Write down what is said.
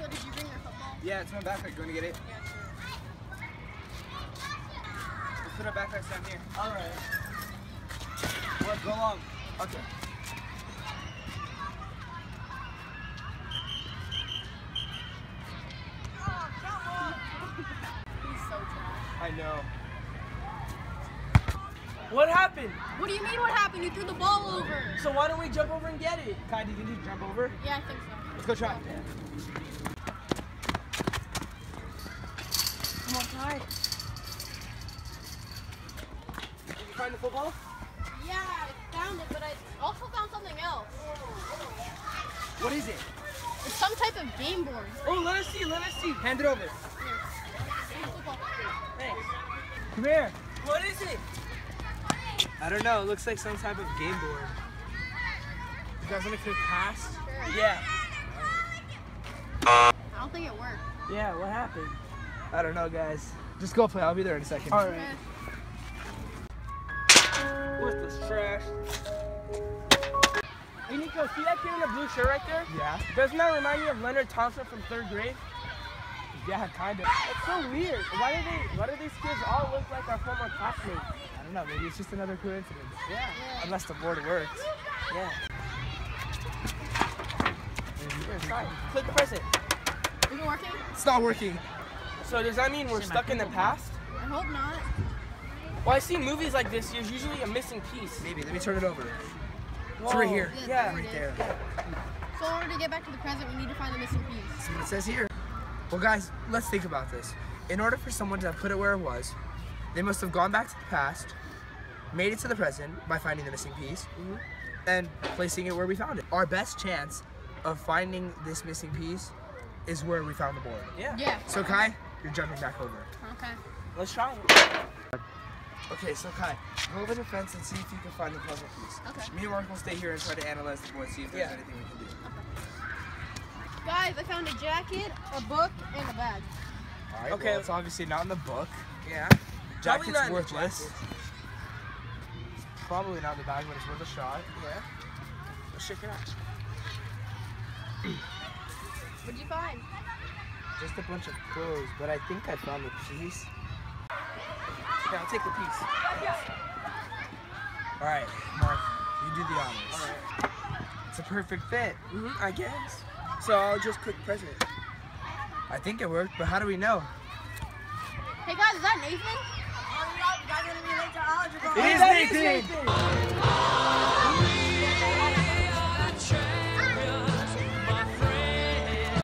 So did you bring your football? Yeah, it's in my backpack. You want to get it? Yeah, sure. Let's put our backpacks down here. All right. Well, go along. Okay. Oh, come on. He's so trash. I know. What happened? What do you mean what happened? You threw the ball over. So why don't we jump over and get it? Kai, did you need to jump over? Yeah, I think so. Let's go try. Yeah. Come on, Kai. Did you find the football? Yeah, I found it, but I also found something else. What is it? It's some type of game board. Oh, let us see, let us see. Hand it over. Here. Thanks. Come here. What is it? I don't know, it looks like some type of game board. You guys want to click pass? Sure. Yeah. I don't think it worked. Yeah, what happened? I don't know, guys. Just go play, I'll be there in a second. Alright. Okay. What this trash? Hey Nico, see that kid in the blue shirt right there? Yeah. Doesn't that remind you of Leonard Thompson from 3rd grade? Yeah, kind of. It's so weird. Why do these kids all look like our former classmates? I don't know, maybe it's just another coincidence. Yeah. Unless the board works. Yeah. Click the present. Is it working? It's not working. So does that mean we're stuck in the past? I hope not. Well, I see in movies like this, there's usually a missing piece. Maybe, let me turn it over. Whoa. It's right here. Yeah. Right there. So in order to get back to the present, we need to find the missing piece. That's what it says here. Well guys, let's think about this. In order for someone to put it where it was, they must have gone back to the past, made it to the present by finding the missing piece, and placing it where we found it. Our best chance of finding this missing piece is where we found the board. Yeah. So Kai, you're jumping back over. Okay. Let's try it. Okay, so Kai, go over the fence and see if you can find the puzzle piece. Okay. Me and Mark will stay here and try to analyze the board, see if there's anything we can do. Okay. Guys, I found a jacket, a book, and a bag. All right, well, it's obviously not in the book. Yeah. Jacket's worthless. It's probably not in the bag, but it's worth a shot. Yeah. Let's shake it out. What did you find? Just a bunch of clothes, but I think I found the piece. Okay, I'll take the piece. Alright, Mark, you do the honors. Alright. It's a perfect fit. I guess. So I'll just click present. I think it worked, but how do we know? Hey guys, is that Nathan? It is Nathan!